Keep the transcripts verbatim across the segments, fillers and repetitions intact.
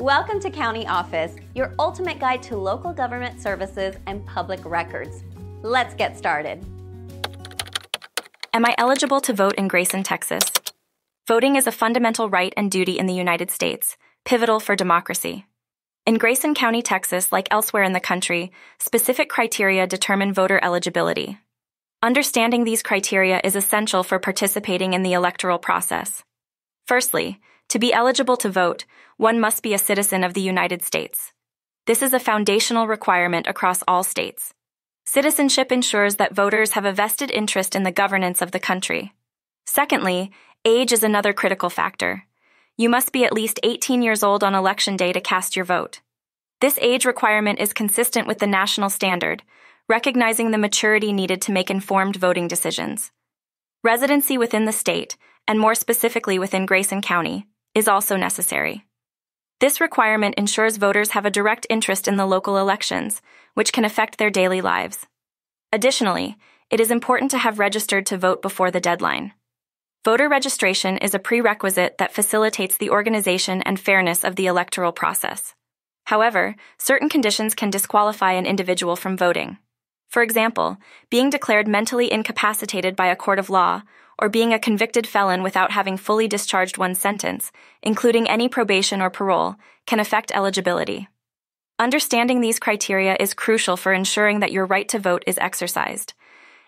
Welcome to County Office, your ultimate guide to local government services and public records. Let's get started. Am I eligible to vote in Grayson, Texas? Voting is a fundamental right and duty in the United States, pivotal for democracy. In Grayson County, Texas, like elsewhere in the country, specific criteria determine voter eligibility. Understanding these criteria is essential for participating in the electoral process. Firstly, to be eligible to vote, one must be a citizen of the United States. This is a foundational requirement across all states. Citizenship ensures that voters have a vested interest in the governance of the country. Secondly, age is another critical factor. You must be at least eighteen years old on Election Day to cast your vote. This age requirement is consistent with the national standard, recognizing the maturity needed to make informed voting decisions. Residency within the state, and more specifically within Grayson County, is also necessary. This requirement ensures voters have a direct interest in the local elections, which can affect their daily lives. Additionally, it is important to have registered to vote before the deadline. Voter registration is a prerequisite that facilitates the organization and fairness of the electoral process. However, certain conditions can disqualify an individual from voting. For example, being declared mentally incapacitated by a court of law, or being a convicted felon without having fully discharged one's sentence, including any probation or parole, can affect eligibility. Understanding these criteria is crucial for ensuring that your right to vote is exercised.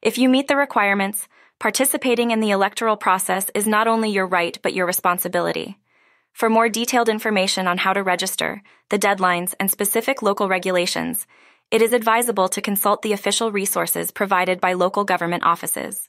If you meet the requirements, participating in the electoral process is not only your right but your responsibility. For more detailed information on how to register, the deadlines, and specific local regulations, it is advisable to consult the official resources provided by local government offices.